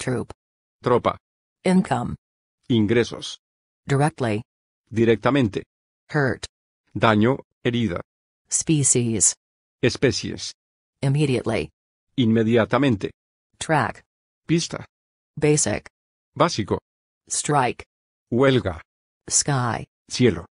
Troop. Tropa. Income. Ingresos. Directly. Directamente. Hurt. Daño, herida. Species. Especies. Immediately. Inmediatamente. Track. Pista. Basic. Básico. Strike. Huelga. Sky. Cielo.